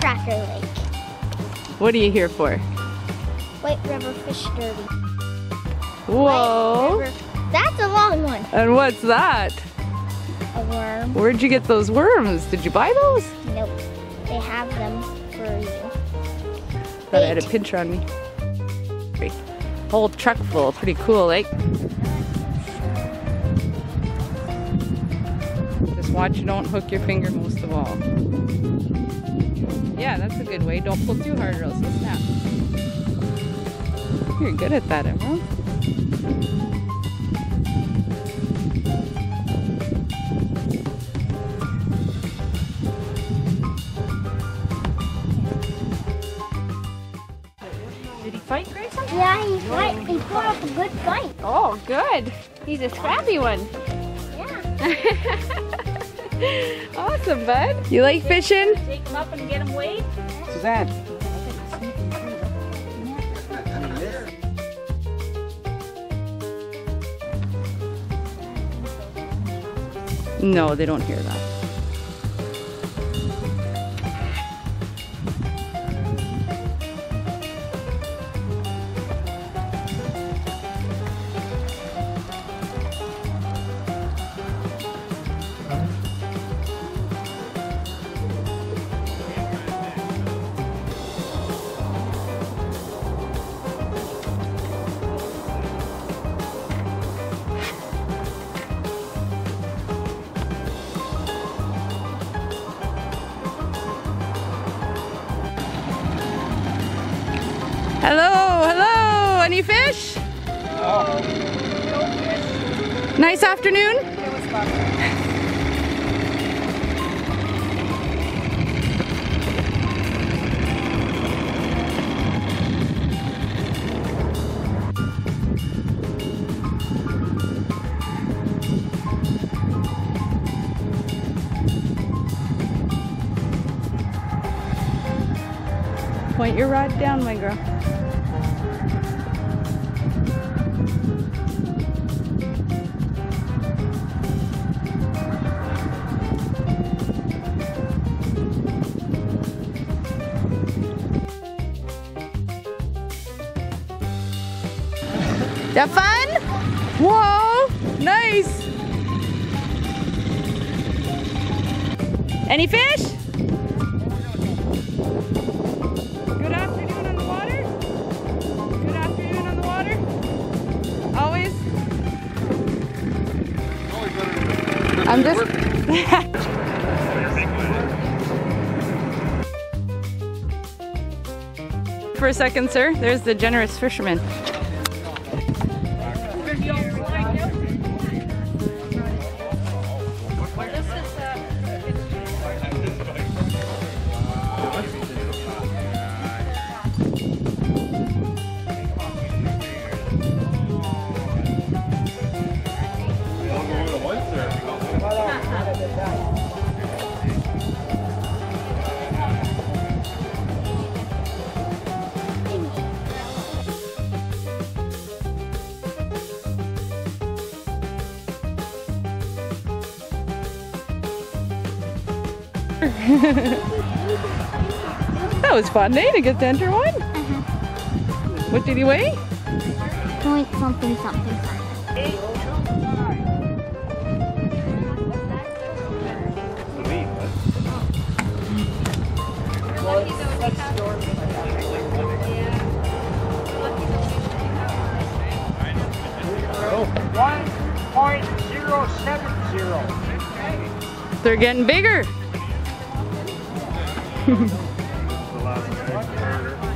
Cracker Lake. What are you here for? White River Fish Derby. Whoa. That's a long one. And what's that? A worm. Where'd you get those worms? Did you buy those? Nope. They have them for you. Thought I had a pinch on me. Whole truck full. Pretty cool lake. Just watch you don't hook your finger most of all. Yeah, that's a good way. Don't pull too hard or else it'll snap. You're good at that, Emerald. Did he fight, Grayson? Yeah, he put up a good fight. Oh, good. He's a scrappy one. Yeah. Awesome, bud. You like fishing? Take them up and get them weighed. Suzanne. No, they don't hear that. Hello, hello, any fish? No. No fish. Nice afternoon? It was fun. Point your rod down, my girl. That fun? Whoa, nice. Any fish? Good afternoon on the water. Good afternoon on the water. Always. I'm just. For a second, sir. There's the generous fisherman. That was fun, eh? To get to enter one? What did he weigh? Point something something. .070. They're getting bigger. The last guy.